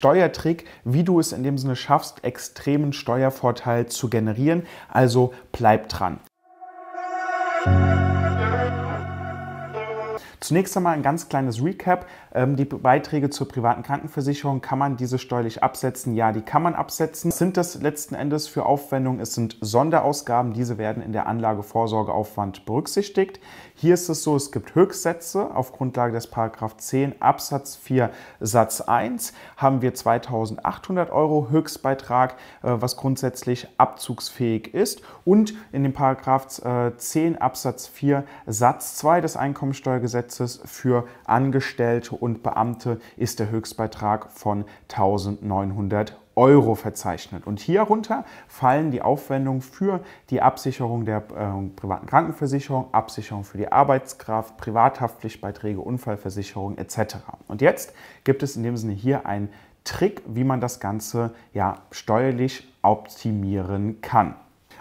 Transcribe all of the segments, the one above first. Steuertrick, wie du es in dem Sinne schaffst, extremen Steuervorteil zu generieren. Also bleib dran. Zunächst einmal ein ganz kleines Recap. Die Beiträge zur privaten Krankenversicherung, kann man diese steuerlich absetzen? Ja, die kann man absetzen. Sind das letzten Endes für Aufwendungen? Es sind Sonderausgaben. Diese werden in der Anlagevorsorgeaufwand berücksichtigt. Hier ist es so, es gibt Höchstsätze. Auf Grundlage des § 10 Absatz 4 Satz 1 haben wir 2.800 Euro Höchstbeitrag, was grundsätzlich abzugsfähig ist. Und in dem § 10 Absatz 4 Satz 2 des Einkommensteuergesetzes für Angestellte und Beamte ist der Höchstbeitrag von 1.900 Euro verzeichnet. Und hierunter fallen die Aufwendungen für die Absicherung der privaten Krankenversicherung, Absicherung für die Arbeitskraft, Privathaftpflichtbeiträge, Unfallversicherung etc. Und jetzt gibt es in dem Sinne hier einen Trick, wie man das Ganze ja steuerlich optimieren kann.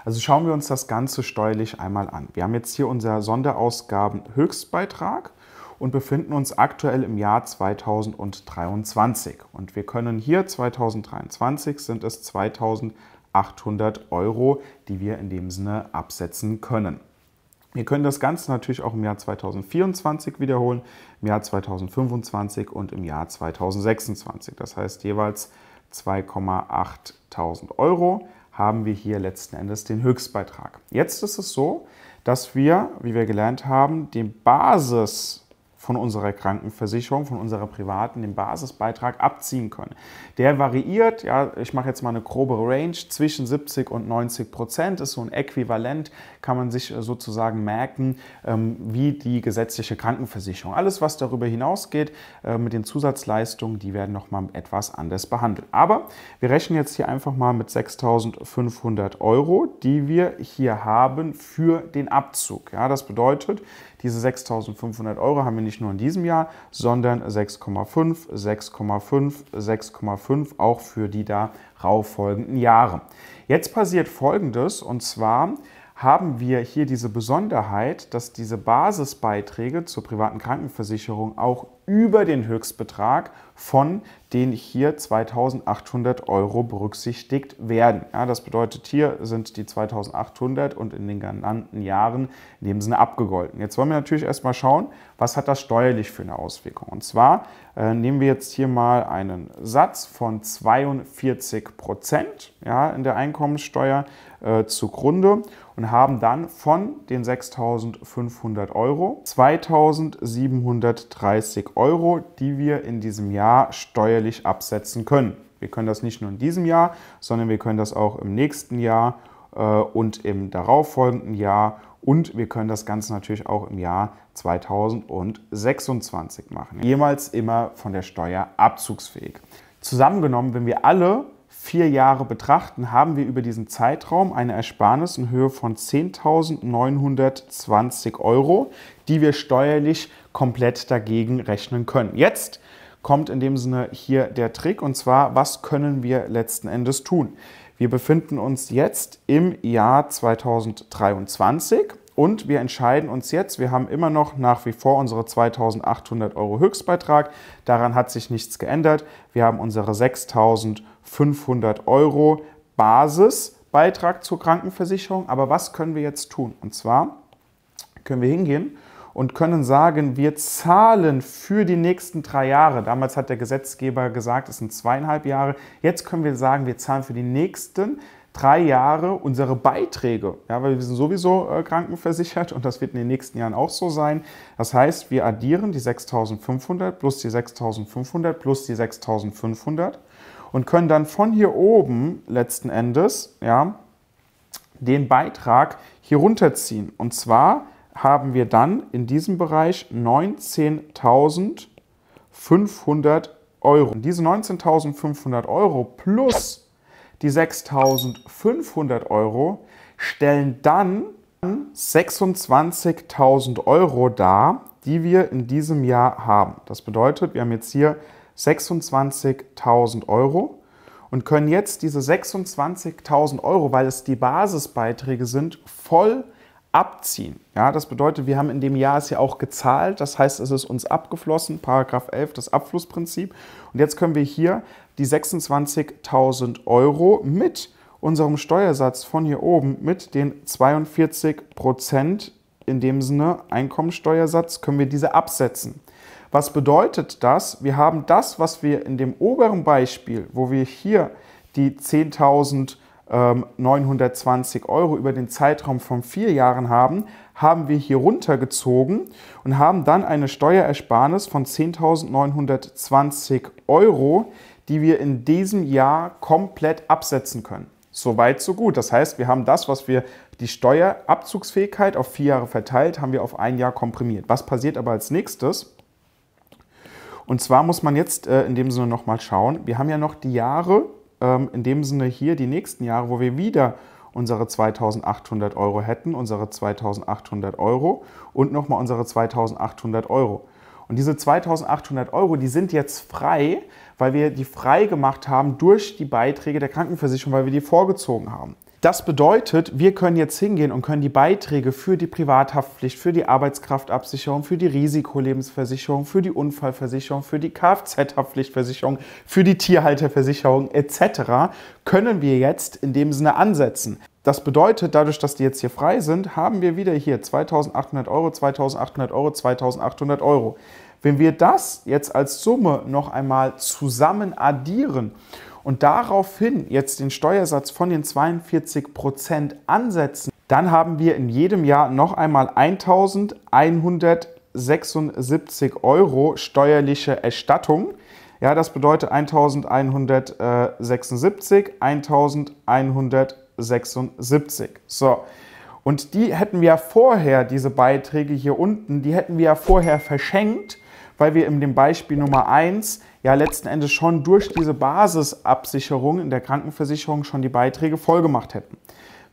Also schauen wir uns das Ganze steuerlich einmal an. Wir haben jetzt hier unser Sonderausgaben-Höchstbeitrag und befinden uns aktuell im Jahr 2023. Und wir können hier 2023 sind es 2.800 Euro, die wir in dem Sinne absetzen können. Wir können das Ganze natürlich auch im Jahr 2024 wiederholen, im Jahr 2025 und im Jahr 2026. Das heißt jeweils 2.800 Euro. Haben wir hier letzten Endes den Höchstbeitrag. Jetzt ist es so, dass wir, wie wir gelernt haben, die Basis von unserer Krankenversicherung, von unserer privaten, den Basisbeitrag abziehen können. Der variiert, ja, ich mache jetzt mal eine grobe Range, zwischen 70% und 90%, ist so ein Äquivalent, kann man sich sozusagen merken, wie die gesetzliche Krankenversicherung. Alles, was darüber hinausgeht, mit den Zusatzleistungen, die werden nochmal etwas anders behandelt. Aber wir rechnen jetzt hier einfach mal mit 6.500 Euro, die wir hier haben für den Abzug. Ja, das bedeutet, diese 6.500 Euro haben wir nicht nur in diesem Jahr, sondern 6,5, 6,5, 6,5 auch für die darauf folgenden Jahre. Jetzt passiert Folgendes, und zwar haben wir hier diese Besonderheit, dass diese Basisbeiträge zur privaten Krankenversicherung auch über den Höchstbetrag von den hier 2.800 Euro berücksichtigt werden. Ja, das bedeutet, hier sind die 2.800 und in den genannten Jahren in dem Sinne abgegolten. Jetzt wollen wir natürlich erstmal schauen, was hat das steuerlich für eine Auswirkung. Und zwar nehmen wir jetzt hier mal einen Satz von 42%, ja, in der Einkommensteuer zugrunde und haben dann von den 6.500 Euro 2.730 Euro, die wir in diesem Jahr steuerlich absetzen können. Wir können das nicht nur in diesem Jahr, sondern wir können das auch im nächsten Jahr und im darauffolgenden Jahr, und wir können das Ganze natürlich auch im Jahr 2026 machen. Jemals immer von der Steuer abzugsfähig. Zusammengenommen, wenn wir alle 4 Jahre betrachten, haben wir über diesen Zeitraum eine Ersparnis in Höhe von 10.920 Euro, die wir steuerlich komplett dagegen rechnen können. Jetzt kommt in dem Sinne hier der Trick, und zwar, was können wir letzten Endes tun? Wir befinden uns jetzt im Jahr 2023. Und wir entscheiden uns jetzt, wir haben immer noch nach wie vor unsere 2.800 Euro Höchstbeitrag, daran hat sich nichts geändert. Wir haben unsere 6.500 Euro Basisbeitrag zur Krankenversicherung. Aber was können wir jetzt tun? Und zwar können wir hingehen und können sagen, wir zahlen für die nächsten 3 Jahre. Damals hat der Gesetzgeber gesagt, es sind 2,5 Jahre. Jetzt können wir sagen, wir zahlen für die nächsten 3 Jahre unsere Beiträge, ja, weil wir sind sowieso krankenversichert und das wird in den nächsten Jahren auch so sein. Das heißt, wir addieren die 6.500 plus die 6.500 plus die 6.500 und können dann von hier oben letzten Endes, ja, den Beitrag hier runterziehen. Und zwar haben wir dann in diesem Bereich 19.500 Euro. Und diese 19.500 Euro plus die 6.500 Euro stellen dann 26.000 Euro dar, die wir in diesem Jahr haben. Das bedeutet, wir haben jetzt hier 26.000 Euro und können jetzt diese 26.000 Euro, weil es die Basisbeiträge sind, voll abziehen. Ja, das bedeutet, wir haben in dem Jahr es ja auch gezahlt, das heißt, es ist uns abgeflossen, Paragraph 11, das Abflussprinzip. Und jetzt können wir hier die 26.000 Euro mit unserem Steuersatz von hier oben, mit den 42%, in dem Sinne Einkommensteuersatz, können wir diese absetzen. Was bedeutet das? Wir haben das, was wir in dem oberen Beispiel, wo wir hier die 10.920 Euro über den Zeitraum von 4 Jahren haben, haben wir hier runtergezogen und haben dann eine Steuerersparnis von 10.920 Euro, die wir in diesem Jahr komplett absetzen können. Soweit, so gut. Das heißt, wir haben das, was wir die Steuerabzugsfähigkeit auf 4 Jahre verteilt, haben wir auf 1 Jahr komprimiert. Was passiert aber als nächstes? Und zwar muss man jetzt in dem Sinne nochmal schauen, wir haben ja noch die Jahre, in dem Sinne hier die nächsten Jahre, wo wir wieder unsere 2.800 Euro hätten, unsere 2.800 Euro und nochmal unsere 2.800 Euro. Und diese 2.800 Euro, die sind jetzt frei, weil wir die frei gemacht haben durch die Beiträge der Krankenversicherung, weil wir die vorgezogen haben. Das bedeutet, wir können jetzt hingehen und können die Beiträge für die Privathaftpflicht, für die Arbeitskraftabsicherung, für die Risikolebensversicherung, für die Unfallversicherung, für die Kfz-Haftpflichtversicherung, für die Tierhalterversicherung etc. können wir jetzt in dem Sinne ansetzen. Das bedeutet, dadurch, dass die jetzt hier frei sind, haben wir wieder hier 2.800 Euro, 2.800 Euro, 2.800 Euro. Wenn wir das jetzt als Summe noch einmal zusammen addieren und daraufhin jetzt den Steuersatz von den 42% ansetzen, dann haben wir in jedem Jahr noch einmal 1.176 Euro steuerliche Erstattung. Ja, das bedeutet 1.176, 1.176. So. Und die hätten wir ja vorher, diese Beiträge hier unten, die hätten wir ja vorher verschenkt, weil wir in dem Beispiel Nummer 1 ja letzten Endes schon durch diese Basisabsicherung in der Krankenversicherung schon die Beiträge vollgemacht hätten.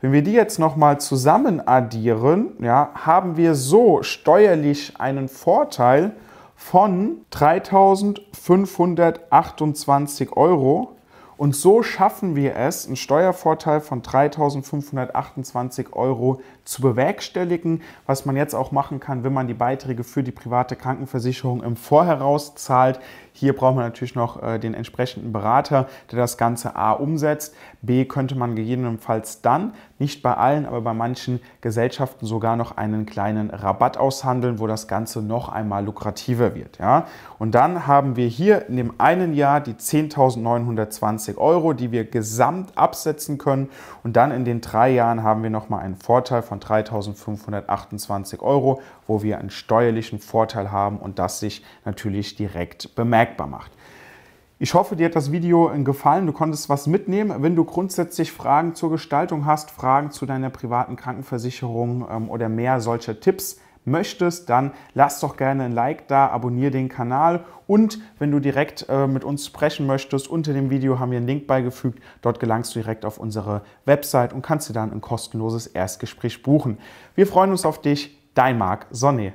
Wenn wir die jetzt nochmal zusammen addieren, ja, haben wir so steuerlich einen Vorteil von 3.528 Euro. Und so schaffen wir es, einen Steuervorteil von 3.528 Euro zu bewerkstelligen, was man jetzt auch machen kann, wenn man die Beiträge für die private Krankenversicherung im Voraus zahlt. Hier braucht man natürlich noch den entsprechenden Berater, der das Ganze A umsetzt. B könnte man gegebenenfalls dann, nicht bei allen, aber bei manchen Gesellschaften sogar noch einen kleinen Rabatt aushandeln, wo das Ganze noch einmal lukrativer wird. Ja? Und dann haben wir hier in dem einen Jahr die 10.920 Euro, die wir gesamt absetzen können. Und dann in den 3 Jahren haben wir nochmal einen Vorteil von 3.528 Euro, wo wir einen steuerlichen Vorteil haben und das sich natürlich direkt bemerkbar macht. Ich hoffe, dir hat das Video gefallen, du konntest was mitnehmen. Wenn du grundsätzlich Fragen zur Gestaltung hast, Fragen zu deiner privaten Krankenversicherung oder mehr solcher Tipps möchtest, dann lass doch gerne ein Like da, abonniere den Kanal und wenn du direkt mit uns sprechen möchtest, unter dem Video haben wir einen Link beigefügt. Dort gelangst du direkt auf unsere Website und kannst dir dann ein kostenloses Erstgespräch buchen. Wir freuen uns auf dich, dein Marc Sonne.